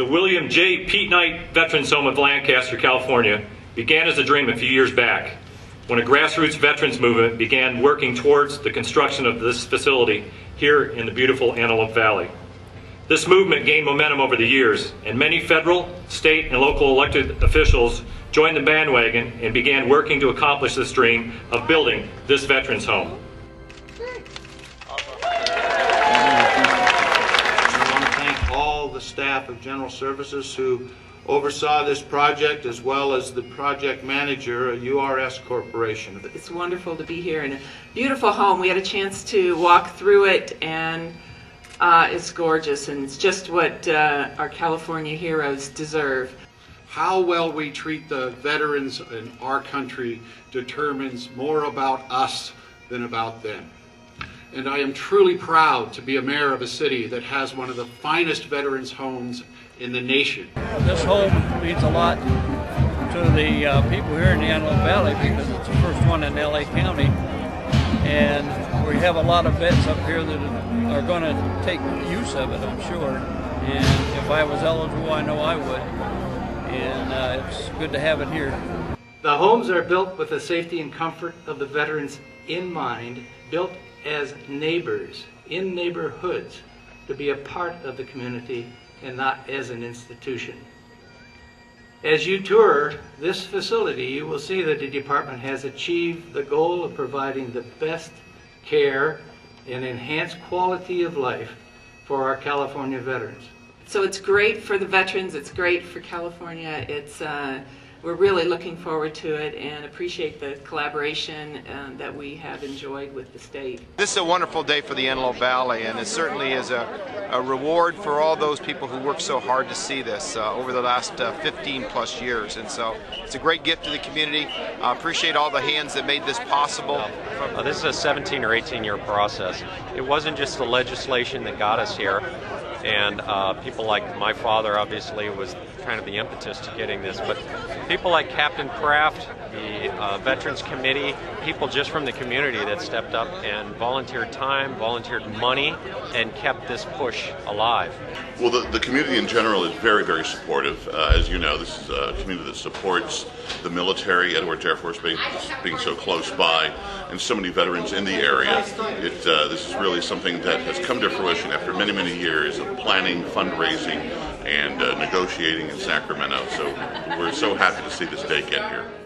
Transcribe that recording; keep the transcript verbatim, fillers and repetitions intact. The William J. Pete Knight Veterans Home of Lancaster, California began as a dream a few years back when a grassroots veterans movement began working towards the construction of this facility here in the beautiful Antelope Valley. This movement gained momentum over the years, and many federal, state, and local elected officials joined the bandwagon and began working to accomplish this dream of building this veterans home. I want to thank all the staff of General Services who oversaw this project, as well as the project manager at U R S Corporation. It's wonderful to be here in a beautiful home. We had a chance to walk through it, and Uh, it's gorgeous, and it's just what uh, our California heroes deserve. How well we treat the veterans in our country determines more about us than about them. And I am truly proud to be a mayor of a city that has one of the finest veterans' homes in the nation. This home means a lot to the uh, people here in the Antelope Valley because it's the first one in L A County. And we have a lot of vets up here that are going to take use of it, I'm sure. And if I was eligible, I know I would. And uh, it's good to have it here. The homes are built with the safety and comfort of the veterans in mind, built as neighbors, in neighborhoods, to be a part of the community and not as an institution. As you tour this facility, you will see that the department has achieved the goal of providing the best care and enhanced quality of life for our California veterans. So it's great for the veterans, it's great for California, it's, uh, we're really looking forward to it and appreciate the collaboration uh, that we have enjoyed with the state. This is a wonderful day for the Antelope Valley, and it certainly is a, a reward for all those people who worked so hard to see this uh, over the last uh, fifteen plus years. And so it's a great gift to the community. I uh, appreciate all the hands that made this possible. Uh, this is a seventeen or eighteen year process. It wasn't just the legislation that got us here. And uh, people like my father, obviously, was kind of the impetus to getting this. But people like Captain Kraft, the uh, Veterans Committee, people just from the community that stepped up and volunteered time, volunteered money, and kept this push alive. Well, the, the community in general is very, very supportive. Uh, as you know, this is a community that supports the military, Edwards Air Force Base being so close by, and so many veterans in the area. It, uh, this is really something that has come to fruition after many, many years of planning, fundraising, and uh, negotiating in Sacramento. So we're so happy to see this day get here.